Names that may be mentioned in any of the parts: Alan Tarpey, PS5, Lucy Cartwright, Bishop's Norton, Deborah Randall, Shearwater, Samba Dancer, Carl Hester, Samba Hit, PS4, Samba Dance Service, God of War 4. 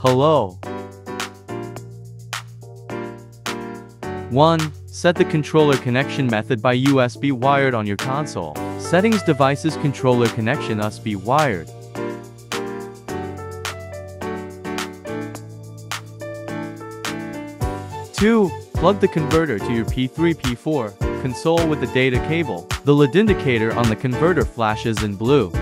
Hello. 1. Set the controller connection method by USB wired on your console. Settings devices controller connection USB wired. Two, plug the converter to your P3-P4 console with the data cable. The LED indicator on the converter flashes in blue.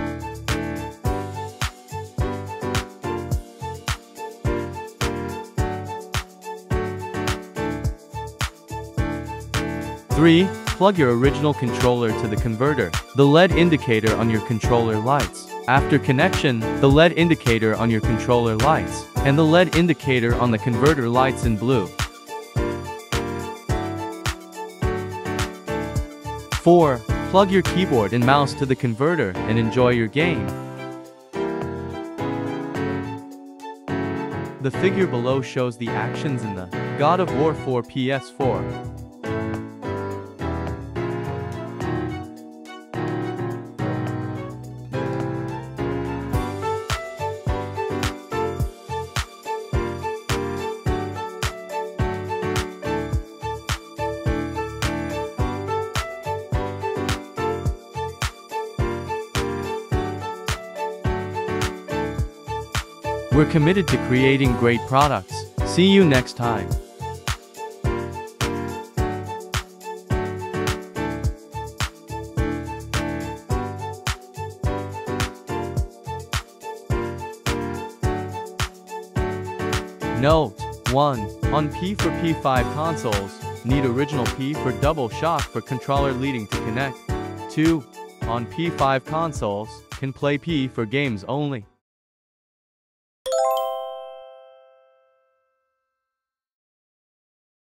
3. Plug your original controller to the converter. The LED indicator on your controller lights. After connection, the LED indicator on your controller lights, and the LED indicator on the converter lights in blue. 4. Plug your keyboard and mouse to the converter and enjoy your game. The figure below shows the actions in the God of War 4 PS4. We're committed to creating great products. See you next time. Note: 1. On P for P5 consoles, need original P for double shock for controller leading to connect. 2. On P5 consoles, can play P for games only.